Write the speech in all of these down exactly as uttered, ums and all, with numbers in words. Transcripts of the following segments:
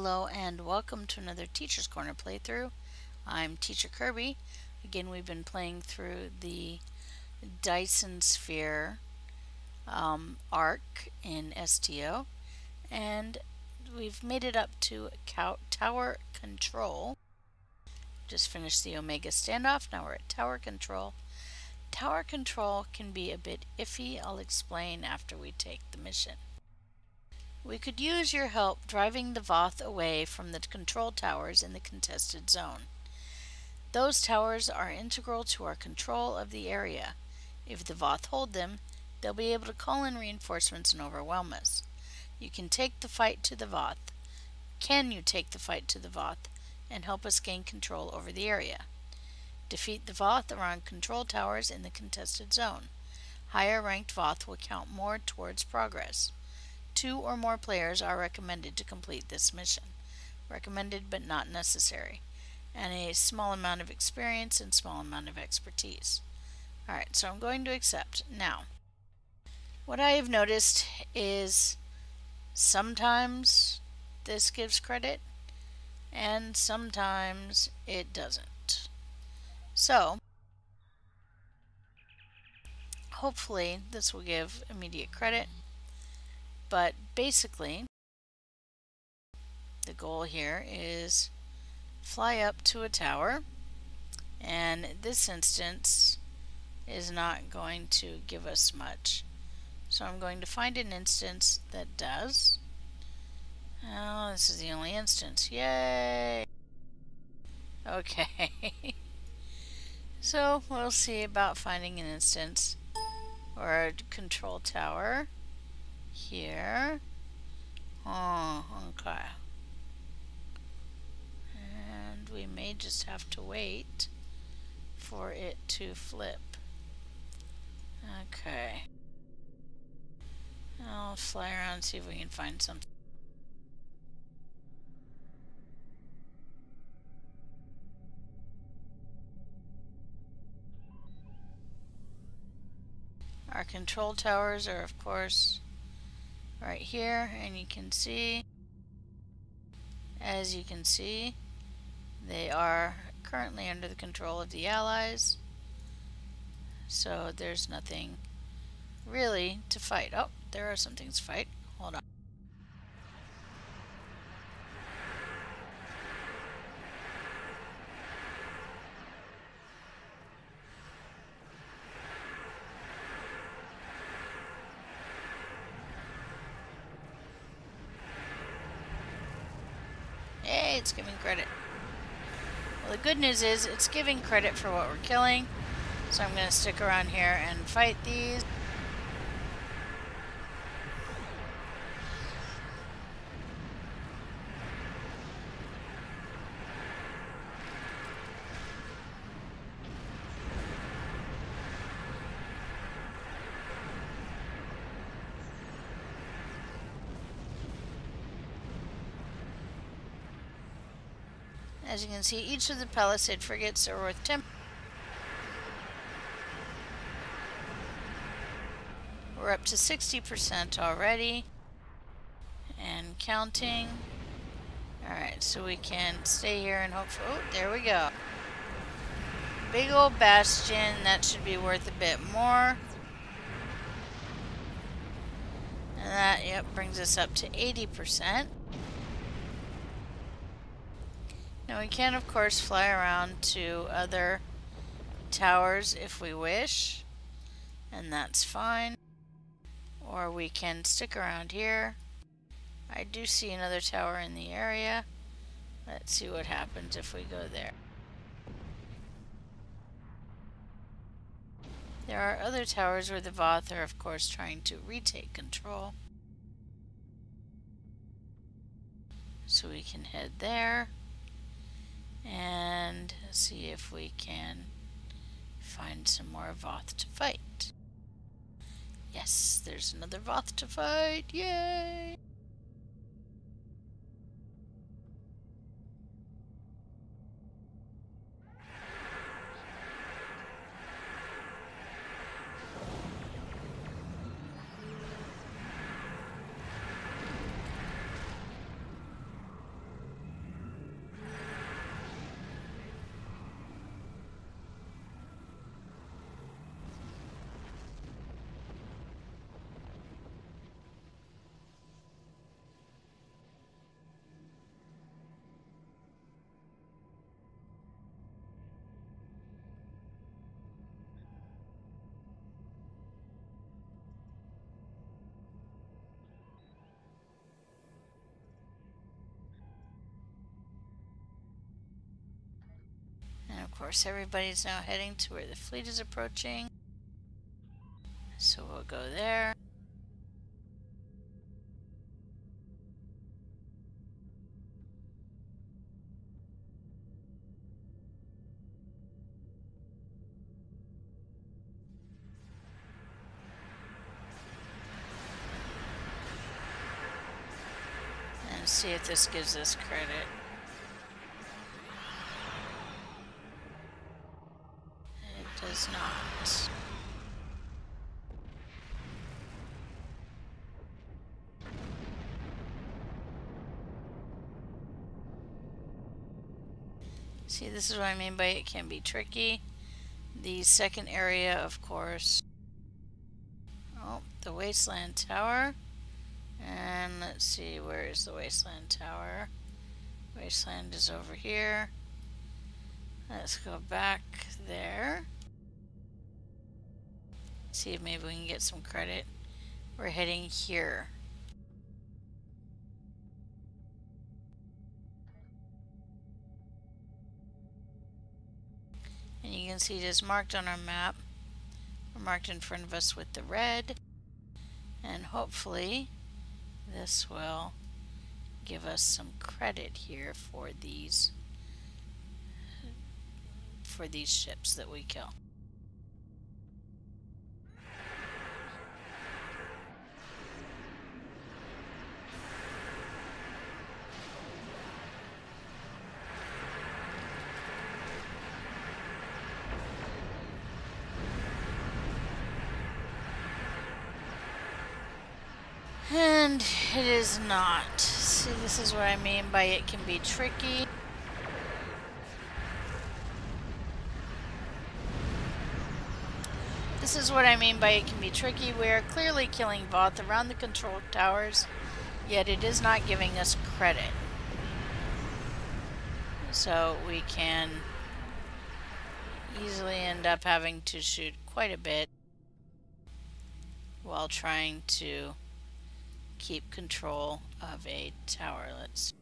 Hello and welcome to another Teacher's Corner playthrough. I'm Teacher Kirby. Again, we've been playing through the Dyson Sphere um, arc in S T O, and we've made it up to Tower Control. Just finished the Omega standoff, now we're at Tower Control. Tower Control can be a bit iffy. I'll explain after we take the mission. We could use your help driving the Voth away from the control towers in the contested zone. Those towers are integral to our control of the area. If the Voth hold them, they'll be able to call in reinforcements and overwhelm us. You can take the fight to the Voth. Can you take the fight to the Voth and help us gain control over the area? Defeat the Voth around control towers in the contested zone. Higher ranked Voth will count more towards progress. Two or more players are recommended to complete this mission. Recommended but not necessary. And a small amount of experience and small amount of expertise. Alright, so I'm going to accept. Now, what I have noticed is sometimes this gives credit and sometimes it doesn't. So, hopefully this will give immediate credit. But basically, the goal here is fly up to a tower, and this instance is not going to give us much. So I'm going to find an instance that does. Oh, this is the only instance. Yay! Okay. So we'll see about finding an instance or a control tower. Here. Oh, okay. And we may just have to wait for it to flip. Okay. I'll fly around and see if we can find something. Our control towers are, of course, right here, and you can see, as you can see, they are currently under the control of the Allies, so there's nothing really to fight. Oh, there are some things to fight. Hold on. It's giving credit. Well, the good news is it's giving credit for what we're killing, so I'm going to stick around here and fight these. As you can see, each of the Palisade frigates are worth ten. We're up to sixty percent already. And counting. Alright, so we can stay here and hope for... Oh, there we go. Big old bastion. That should be worth a bit more. And that, yep, brings us up to eighty percent. Now we can, of course, fly around to other towers if we wish, and that's fine. Or we can stick around here. I do see another tower in the area. Let's see what happens if we go there. There are other towers where the Voth are, of course, trying to retake control. So we can head there. And see if we can find some more Voth to fight. Yes, there's another Voth to fight. Yay! And of course everybody's now heading to where the fleet is approaching. So we'll go there. See if this gives us credit. It does not. See, this is what I mean by it can be tricky. The second area, of course. Oh, the Wasteland Tower. And let's see, where is the Wasteland Tower? Wasteland is over here. Let's go back there. See if maybe we can get some credit. We're heading here. And you can see it is marked on our map. We're marked in front of us with the red. And hopefully this will give us some credit here for these for these ships that we kill. And it is not. See, this is what I mean by it can be tricky. This is what I mean by it can be tricky. We are clearly killing Voth around the control towers, yet it is not giving us credit. So we can easily end up having to shoot quite a bit while trying to keep control of a tower. Let's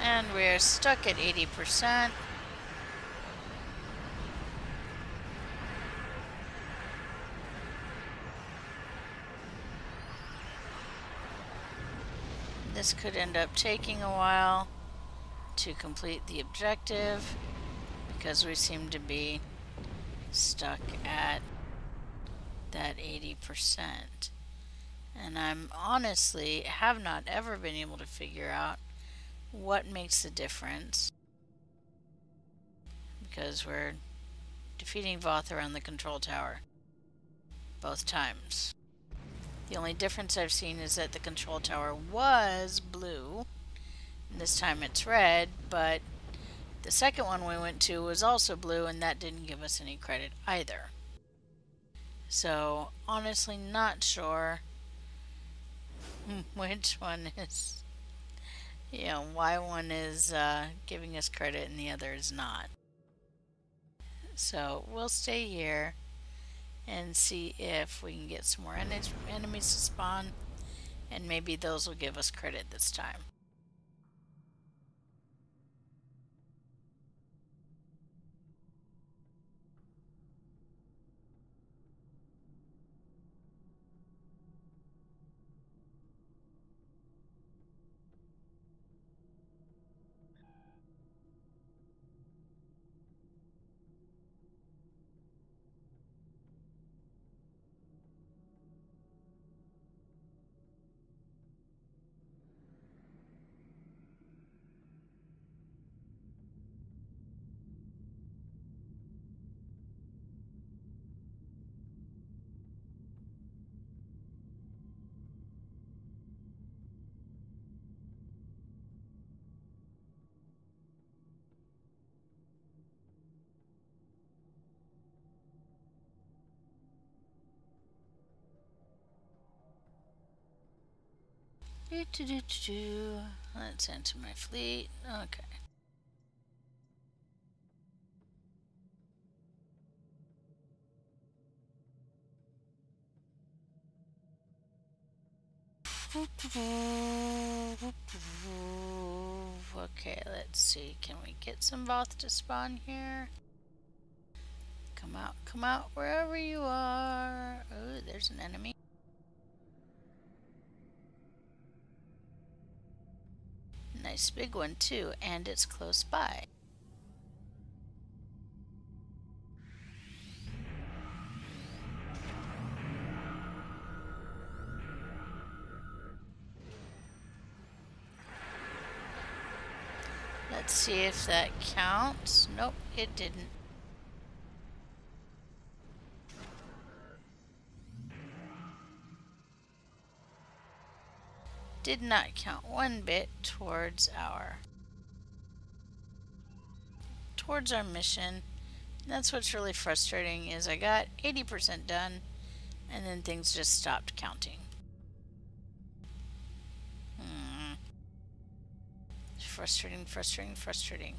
And we're stuck at eighty percent. This could end up taking a while to complete the objective because we seem to be stuck at that eighty percent. And I'm honestly have not ever been able to figure out what makes the difference, because we're defeating Voth around the control tower both times. The only difference I've seen is that the control tower was blue and this time it's red, but the second one we went to was also blue and that didn't give us any credit either. So honestly not sure which one is you know, why one is uh, giving us credit and the other is not. So we'll stay here and see if we can get some more en enemies to spawn, and maybe those will give us credit this time. Do, do, do, do, do. Let's enter my fleet. Okay. Okay, let's see. Can we get some Voth to spawn here? Come out, come out, wherever you are. Oh, there's an enemy. Nice big one, too, and it's close by. Let's see if that counts. Nope, it didn't. Did not count one bit towards our towards our mission. And that's what's really frustrating is I got eighty percent done and then things just stopped counting. Frustrating, frustrating, frustrating.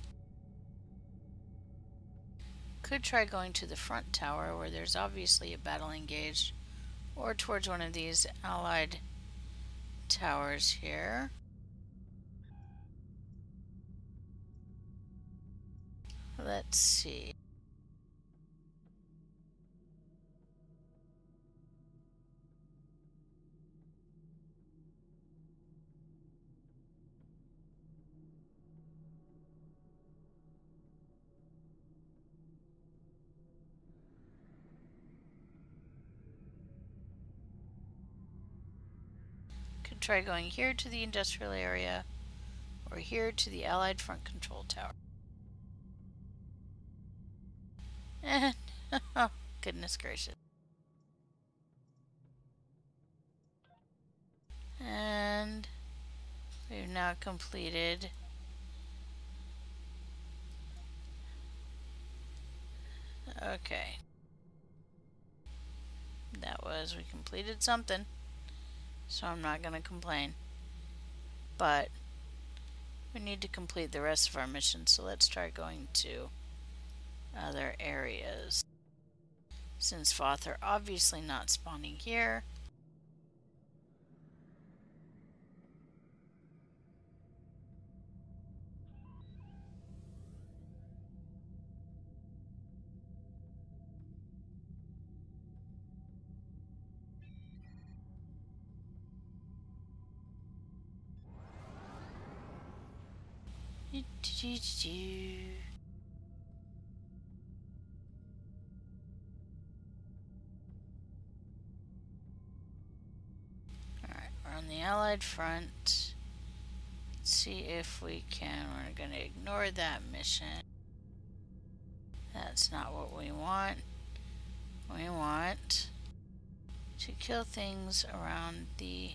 Could try going to the front tower where there's obviously a battle engaged, or towards one of these allied towers here. Let's see. Try going here to the industrial area or here to the Allied Front Control Tower. And, oh, goodness gracious. And we've now completed okay. That was, we completed something. So I'm not going to complain. But we need to complete the rest of our mission, so let's try going to other areas. Since Voth are obviously not spawning here. Alright, we're on the Allied front. Let's see if we can. We're going to ignore that mission. That's not what we want. We want to kill things around the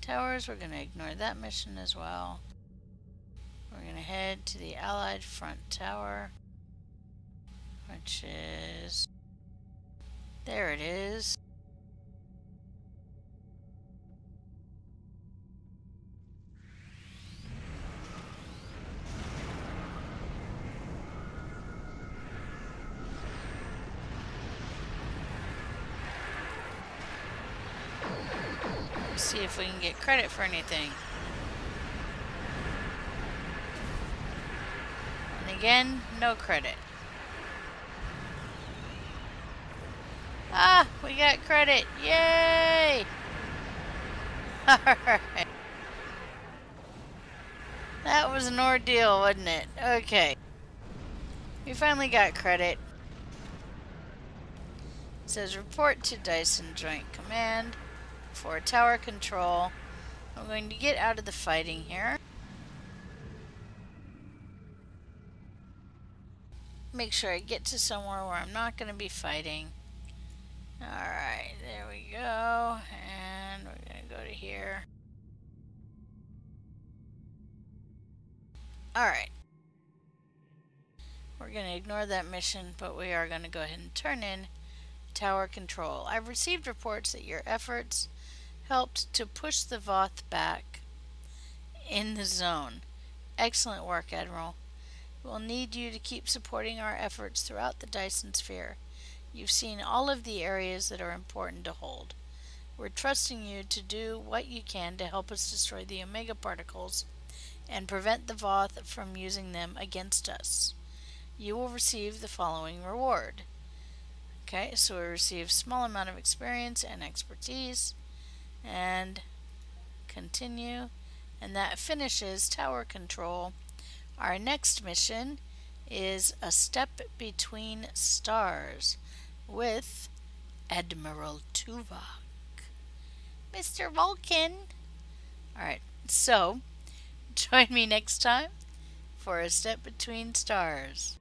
towers. We're going to ignore that mission as well. We're going to head to the Allied Front Tower, which is, there it is. Let's see if we can get credit for anything. Again, no credit. Ah, we got credit. Yay! Alright. That was an ordeal, wasn't it? Okay. We finally got credit. It says report to Dyson Joint Command for Tower Control. I'm going to get out of the fighting here. Make sure I get to somewhere where I'm not going to be fighting. Alright, there we go. And we're going to go to here. Alright. We're going to ignore that mission, but we are going to go ahead and turn in Tower Control. I've received reports that your efforts helped to push the Voth back in the zone. Excellent work, Admiral. We'll need you to keep supporting our efforts throughout the Dyson Sphere. You've seen all of the areas that are important to hold. We're trusting you to do what you can to help us destroy the Omega particles and prevent the Voth from using them against us. You will receive the following reward. Okay, so we receive a small amount of experience and expertise, and continue, and that finishes Tower Control. Our next mission is A Step Between Stars with Admiral Tuvok. Mister Vulcan! Alright, so join me next time for A Step Between Stars.